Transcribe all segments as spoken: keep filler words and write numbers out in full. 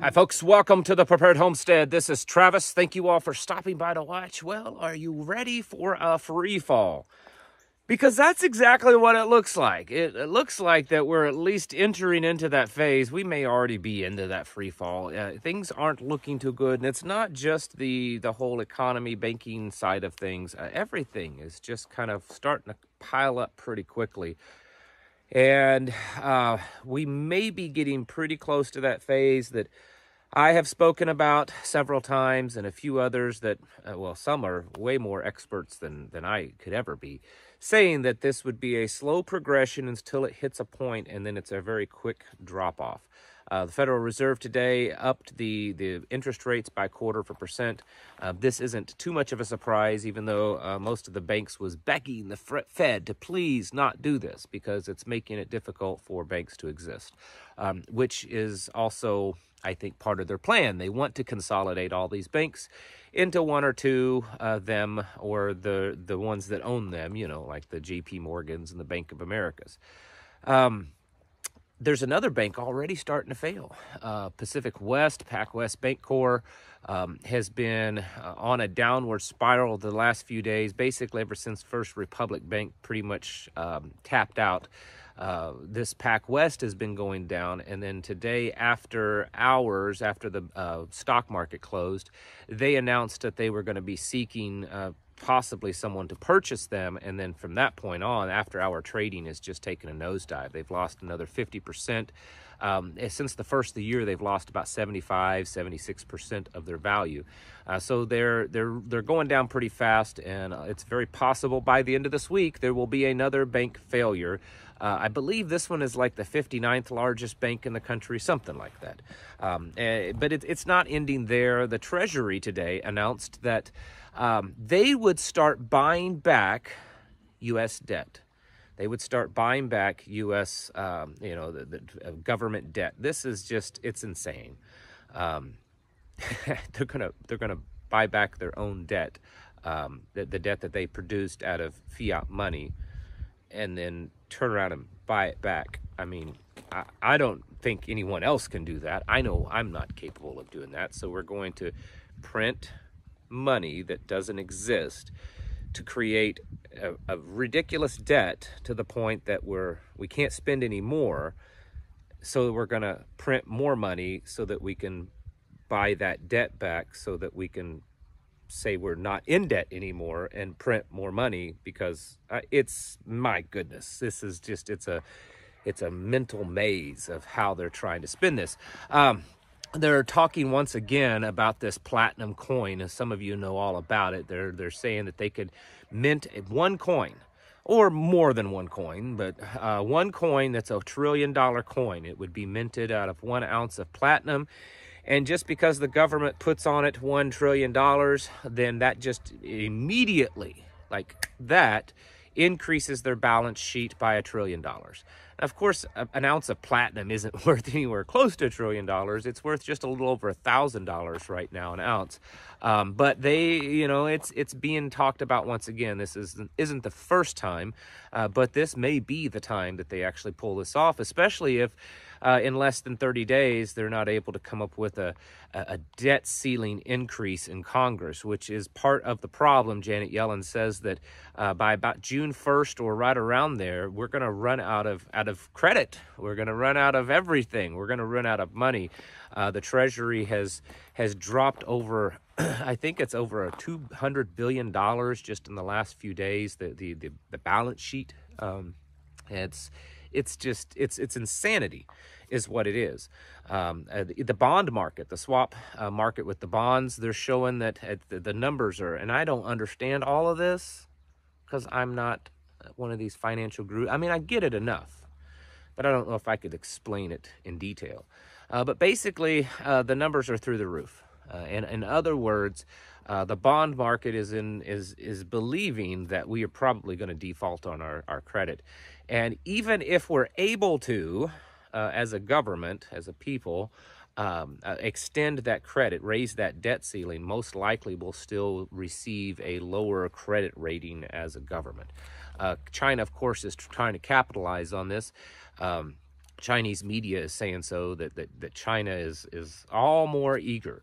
Hi, folks. Welcome to The Prepared Homestead. This is Travis. Thank you all for stopping by to watch. Well, are you ready for a free fall? Because that's exactly what it looks like. It, it looks like that we're at least entering into that phase. We may already be into that free fall. Uh, things aren't looking too good. And it's not just the, the whole economy, banking side of things. Uh, everything is just kind of starting to pile up pretty quickly. And uh, we may be getting pretty close to that phase that I have spoken about several times, and a few others that, uh, well, some are way more experts than, than I could ever be, saying that this would be a slow progression until it hits a point, and then it's a very quick drop-off. Uh, the Federal Reserve today upped the, the interest rates by a quarter of a percent. Uh, this isn't too much of a surprise, even though uh, most of the banks was begging the Fed to please not do this because it's making it difficult for banks to exist, um, which is also, I think, part of their plan. They want to consolidate all these banks into one or two of uh, them, or the, the ones that own them, you know, like the J P Morgans and the Bank of Americas. Um, There's another bank already starting to fail. Uh, Pacific West, PacWest Bancorp, um, has been uh, on a downward spiral the last few days, basically ever since First Republic Bank pretty much um, tapped out. Uh, this PacWest has been going down, and then today, after hours, after the uh, stock market closed, they announced that they were going to be seeking uh, possibly someone to purchase them. And then from that point on, after hour trading has just taken a nosedive. They've lost another fifty percent. Um, since the first of the year, they've lost about seventy-five, seventy-six percent of their value. Uh, so they're, they're, they're going down pretty fast, and uh, it's very possible by the end of this week, there will be another bank failure. Uh, I believe this one is like the fifty-ninth largest bank in the country, something like that. Um, and, but it, it's not ending there. The Treasury today announced that um, they would start buying back U S debt. They would start buying back U S um, you know, the, the government debt. This is just, it's insane. Um, they're gonna, they're gonna buy back their own debt, um, the, the debt that they produced out of fiat money, and then turn around and buy it back. I mean, I, I don't think anyone else can do that. I know I'm not capable of doing that. So we're going to print money that doesn't exist to create a, a ridiculous debt to the point that we're, we can't spend any more. So we're going to print more money so that we can buy that debt back, so that we can say we're not in debt anymore and print more money, because uh, it's, my goodness, this is just, it's a, it's a mental maze of how they're trying to spin this. Um, They're talking once again about this platinum coin, as some of you know all about it. They're, they're saying that they could mint one coin, or more than one coin, but uh, one coin that's a trillion dollar coin. It would be minted out of one ounce of platinum. And just because the government puts on it one trillion dollars, then that just immediately, like that, increases their balance sheet by a trillion dollars. Of course, an ounce of platinum isn't worth anywhere close to a trillion dollars. It's worth just a little over a thousand dollars right now, an ounce. Um, but they, you know, it's it's being talked about once again. This is, isn't the first time, uh, but this may be the time that they actually pull this off, especially if uh, in less than thirty days, they're not able to come up with a, a debt ceiling increase in Congress, which is part of the problem. Janet Yellen says that uh, by about June first or right around there, we're going to run out of, out of credit. We're going to run out of everything. We're going to run out of money. Uh, the Treasury has has dropped over, I think it's over two hundred billion dollars just in the last few days, the the, the, the balance sheet. Um, it's it's just, it's it's insanity is what it is. Um, uh, the, the bond market, the swap uh, market with the bonds, they're showing that uh, the, the numbers are, and I don't understand all of this because I'm not one of these financial gurus. I mean, I get it enough, but I don't know if I could explain it in detail. Uh, but basically, uh, the numbers are through the roof. Uh, and in other words, uh, the bond market is in is is believing that we are probably going to default on our, our credit. And even if we're able to, uh, as a government, as a people, um, uh, extend that credit, raise that debt ceiling, most likely we'll still receive a lower credit rating as a government. Uh, China, of course, is trying to capitalize on this. Um, Chinese media is saying so, that, that, that China is, is all more eager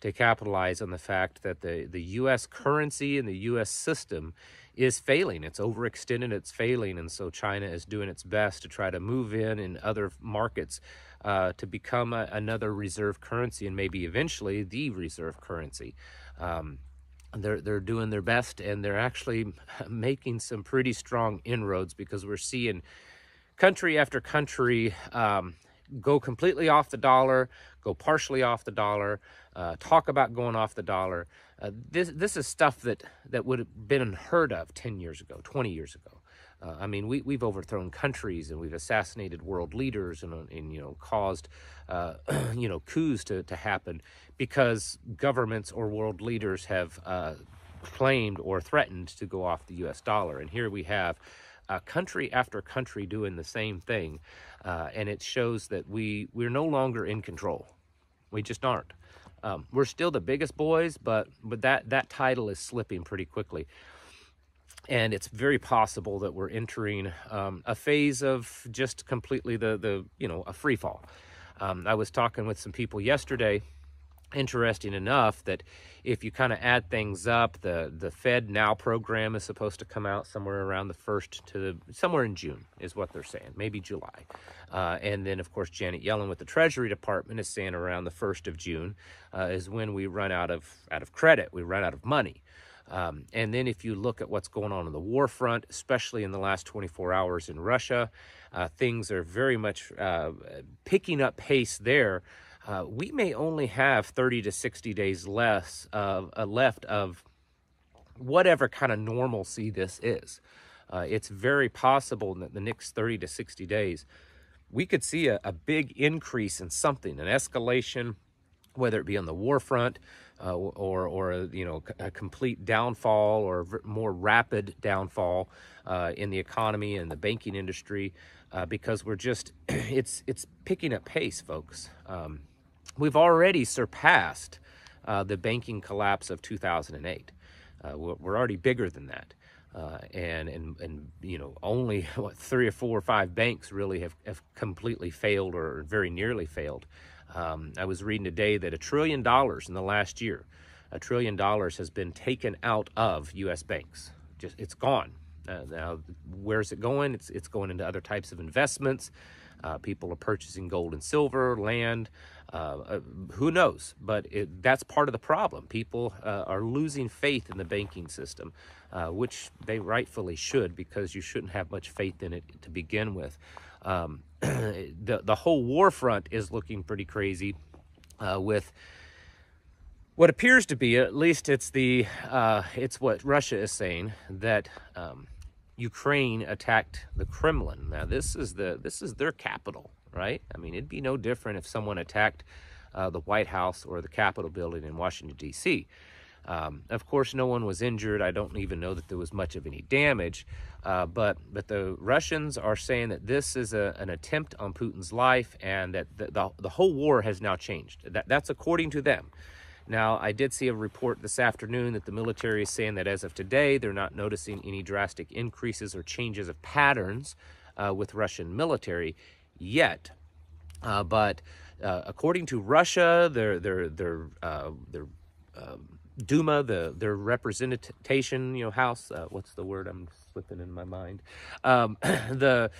to capitalize on the fact that the, the U S currency and the U S system is failing. It's overextended, it's failing, and so China is doing its best to try to move in in other markets uh, to become a, another reserve currency and maybe eventually the reserve currency. Um, They're, they're doing their best, and they're actually making some pretty strong inroads, because we're seeing country after country um, go completely off the dollar, go partially off the dollar, uh, talk about going off the dollar. Uh, this this is stuff that, that would have been unheard of ten years ago, twenty years ago. Uh, I mean, we, we've overthrown countries, and we've assassinated world leaders, and, and you know, caused, uh, you know, coups to, to happen because governments or world leaders have uh, claimed or threatened to go off the U S dollar. And here we have uh, country after country doing the same thing. Uh, and it shows that we, we're no longer in control. We just aren't. Um, we're still the biggest boys, but, but that, that title is slipping pretty quickly. And it's very possible that we're entering um, a phase of just completely the, the you know, a free fall. Um, I was talking with some people yesterday, interesting enough, that if you kind of add things up, the, the Fed Now program is supposed to come out somewhere around the first to the, somewhere in June is what they're saying, maybe July. Uh, and then, of course, Janet Yellen with the Treasury Department is saying around the first of June uh, is when we run out of, out of credit, we run out of money. Um, and then if you look at what's going on on the war front, especially in the last twenty-four hours in Russia, uh, things are very much uh, picking up pace there. Uh, we may only have thirty to sixty days less of, uh, left of whatever kind of normalcy this is. Uh, it's very possible that the next thirty to sixty days, we could see a, a big increase in something, an escalation, whether it be on the war front, Uh, or, or a, you know, a complete downfall or v more rapid downfall uh, in the economy and the banking industry, uh, because we're just, it's, it's picking up pace, folks. Um, we've already surpassed uh, the banking collapse of two thousand eight. Uh, we're, we're already bigger than that. Uh, and, and, and, you know, only what, three or four or five banks really have, have completely failed or very nearly failed. Um, I was reading today that a trillion dollars in the last year, a trillion dollars has been taken out of U S banks. Just, it's gone. Uh, now, where's it going? It's, it's going into other types of investments. Uh, people are purchasing gold and silver, land, uh, uh, who knows? But it, that's part of the problem. People uh, are losing faith in the banking system, uh, which they rightfully should, because you shouldn't have much faith in it to begin with. Um, the, the whole war front is looking pretty crazy uh, with what appears to be, at least it's the, uh, it's what Russia is saying, that um, Ukraine attacked the Kremlin. Now this is the, this is their capital, right? I mean, it'd be no different if someone attacked uh, the White House or the Capitol building in Washington, D C Um, of course, no one was injured. I don't even know that there was much of any damage, uh, but but the Russians are saying that this is a, an attempt on Putin's life, and that the, the, the whole war has now changed. That, that's according to them. Now, I did see a report this afternoon that the military is saying that as of today, they're not noticing any drastic increases or changes of patterns uh, with Russian military yet, uh, but uh, according to Russia, their, their, their, uh, their um, Duma, the, their representation, you know, house, uh, what's the word I'm slipping in my mind? Um, the,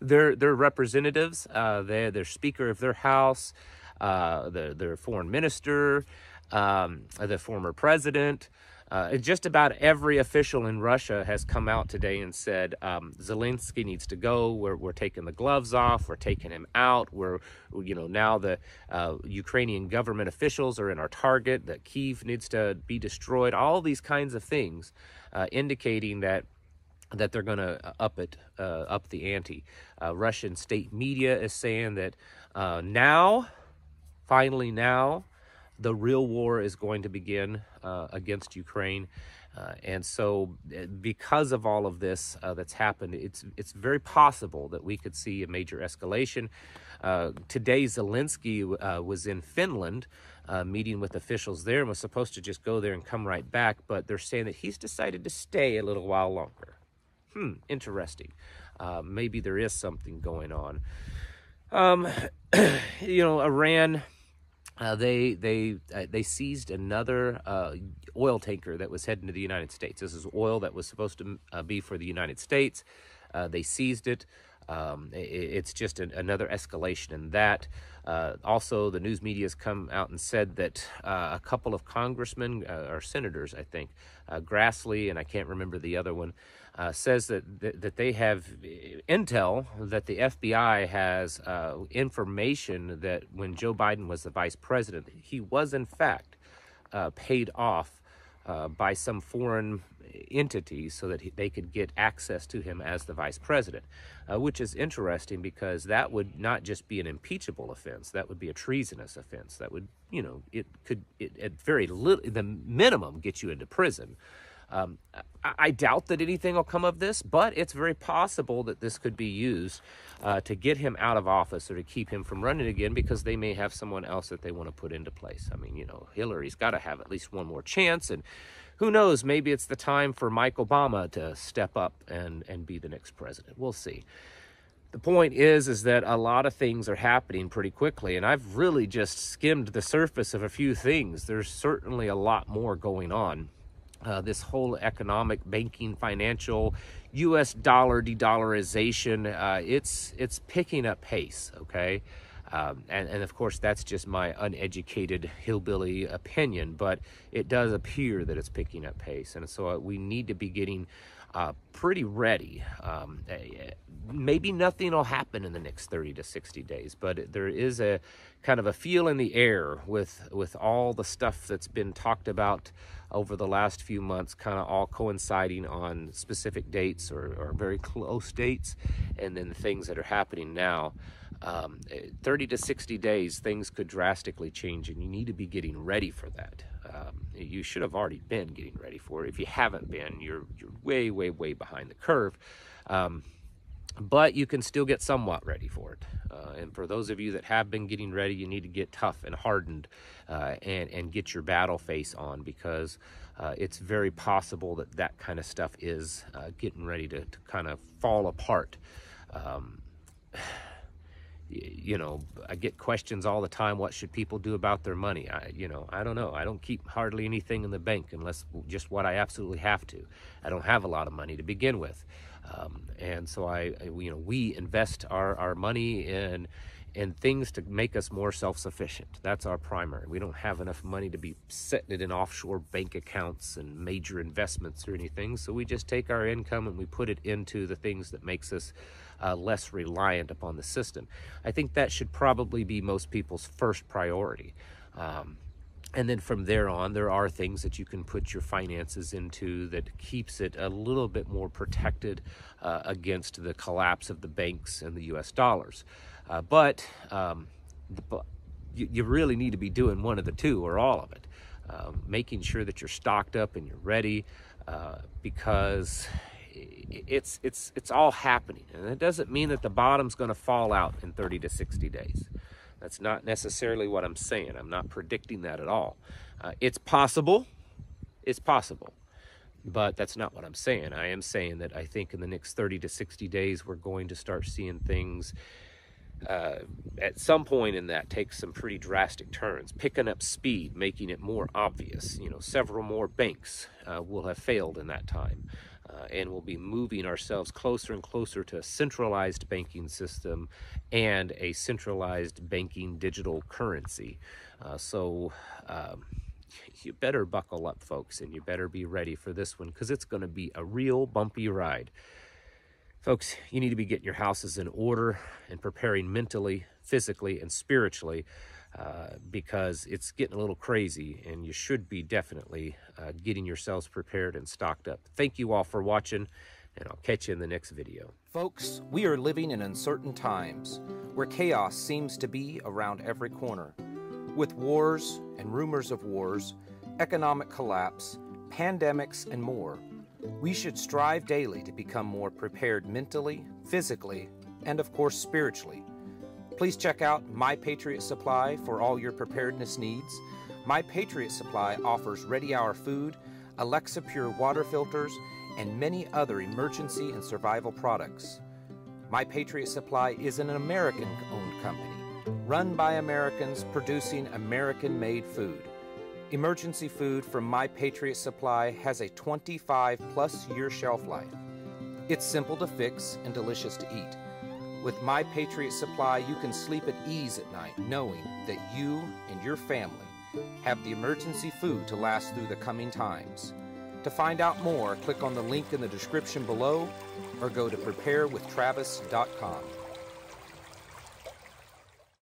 their, their representatives, uh, their, their speaker of their house, uh, their, their foreign minister, um, the former president, uh, just about every official in Russia has come out today and said, um, Zelensky needs to go. We're, we're taking the gloves off. We're taking him out. We're, you know, now the uh, Ukrainian government officials are in our target, that Kyiv needs to be destroyed, all these kinds of things, uh, indicating that that they're going to up it, uh, up the ante. Uh, Russian state media is saying that uh, now, finally now, the real war is going to begin uh, against Ukraine. Uh, and so because of all of this uh, that's happened, it's, it's very possible that we could see a major escalation. Uh, today, Zelensky uh, was in Finland uh, meeting with officials there and was supposed to just go there and come right back. But they're saying that he's decided to stay a little while longer. Hmm, interesting. Uh, maybe there is something going on. Um, you know, Iran, uh, they they uh, they seized another uh, oil tanker that was heading to the United States. This is oil that was supposed to uh, be for the United States. Uh, they seized it. Um, it, it's just an, another escalation in that. Uh, also, the news media has come out and said that uh, a couple of congressmen uh, or senators, I think, uh, Grassley, and I can't remember the other one, uh, says that, that that they have intel that the F B I has uh, information that when Joe Biden was the vice president, he was in fact uh, paid off uh, by some foreign entity so that he, they could get access to him as the vice president, uh, which is interesting because that would not just be an impeachable offense, that would be a treasonous offense. That would, you know, it could, it, at very little, the minimum, get you into prison. Um, I, I doubt that anything will come of this, but it's very possible that this could be used uh, to get him out of office or to keep him from running again, because they may have someone else that they want to put into place. I mean, you know, Hillary's got to have at least one more chance, and who knows, maybe it's the time for Michael Obama to step up and, and be the next president. We'll see. The point is, is that a lot of things are happening pretty quickly, and I've really just skimmed the surface of a few things. There's certainly a lot more going on. Uh, this whole economic, banking, financial, U S dollar de-dollarization, uh, it's, it's picking up pace, okay? Um, and, and of course, that's just my uneducated hillbilly opinion, but it does appear that it's picking up pace. And so we need to be getting uh, pretty ready. Um, maybe nothing will happen in the next thirty to sixty days, but there is a kind of a feel in the air with, with all the stuff that's been talked about over the last few months, kind of all coinciding on specific dates or, or very close dates, and then the things that are happening now. Um, thirty to sixty days, things could drastically change, and you need to be getting ready for that. Um, you should have already been getting ready for it. If you haven't been, you're, you're way, way, way behind the curve. Um, but you can still get somewhat ready for it. Uh, and for those of you that have been getting ready, you need to get tough and hardened uh, and, and get your battle face on, because uh, it's very possible that that kind of stuff is uh, getting ready to, to kind of fall apart. Um, you know, I get questions all the time, what should people do about their money? I, you know, I don't know. I don't keep hardly anything in the bank unless just what I absolutely have to. I don't have a lot of money to begin with. Um, and so I, I, you know, we invest our, our money in, in things to make us more self-sufficient. That's our primary. We don't have enough money to be setting it in offshore bank accounts and major investments or anything. So we just take our income and we put it into the things that makes us uh, less reliant upon the system. I think that should probably be most people's first priority. Um, And then from there on, there are things that you can put your finances into that keeps it a little bit more protected uh, against the collapse of the banks and the U S dollars. Uh, but um, the, you, you really need to be doing one of the two or all of it, uh, making sure that you're stocked up and you're ready, uh, because it's, it's, it's all happening. And it doesn't mean that the bottom's going to fall out in thirty to sixty days. That's not necessarily what I'm saying. I'm not predicting that at all. Uh, it's possible. It's possible. But that's not what I'm saying. I am saying that I think in the next thirty to sixty days, we're going to start seeing things uh, at some point in that take some pretty drastic turns, picking up speed, making it more obvious. You know, several more banks uh, will have failed in that time. Uh, and we'll be moving ourselves closer and closer to a centralized banking system and a centralized banking digital currency. Uh, so um, you better buckle up, folks, and you better be ready for this one, because it's going to be a real bumpy ride. Folks, you need to be getting your houses in order and preparing mentally, physically, and spiritually, uh, because it's getting a little crazy, and you should be definitely uh, getting yourselves prepared and stocked up. Thank you all for watching, and I'll catch you in the next video. Folks, we are living in uncertain times where chaos seems to be around every corner. With wars and rumors of wars, economic collapse, pandemics, and more, we should strive daily to become more prepared mentally, physically, and of course spiritually. Please check out My Patriot Supply for all your preparedness needs. My Patriot Supply offers Ready Hour food, Alexa Pure water filters, and many other emergency and survival products. My Patriot Supply is an American-owned company, run by Americans producing American-made food. Emergency food from My Patriot Supply has a twenty-five plus year shelf life. It's simple to fix and delicious to eat. With My Patriot Supply, you can sleep at ease at night knowing that you and your family have the emergency food to last through the coming times. To find out more, click on the link in the description below or go to prepare with travis dot com.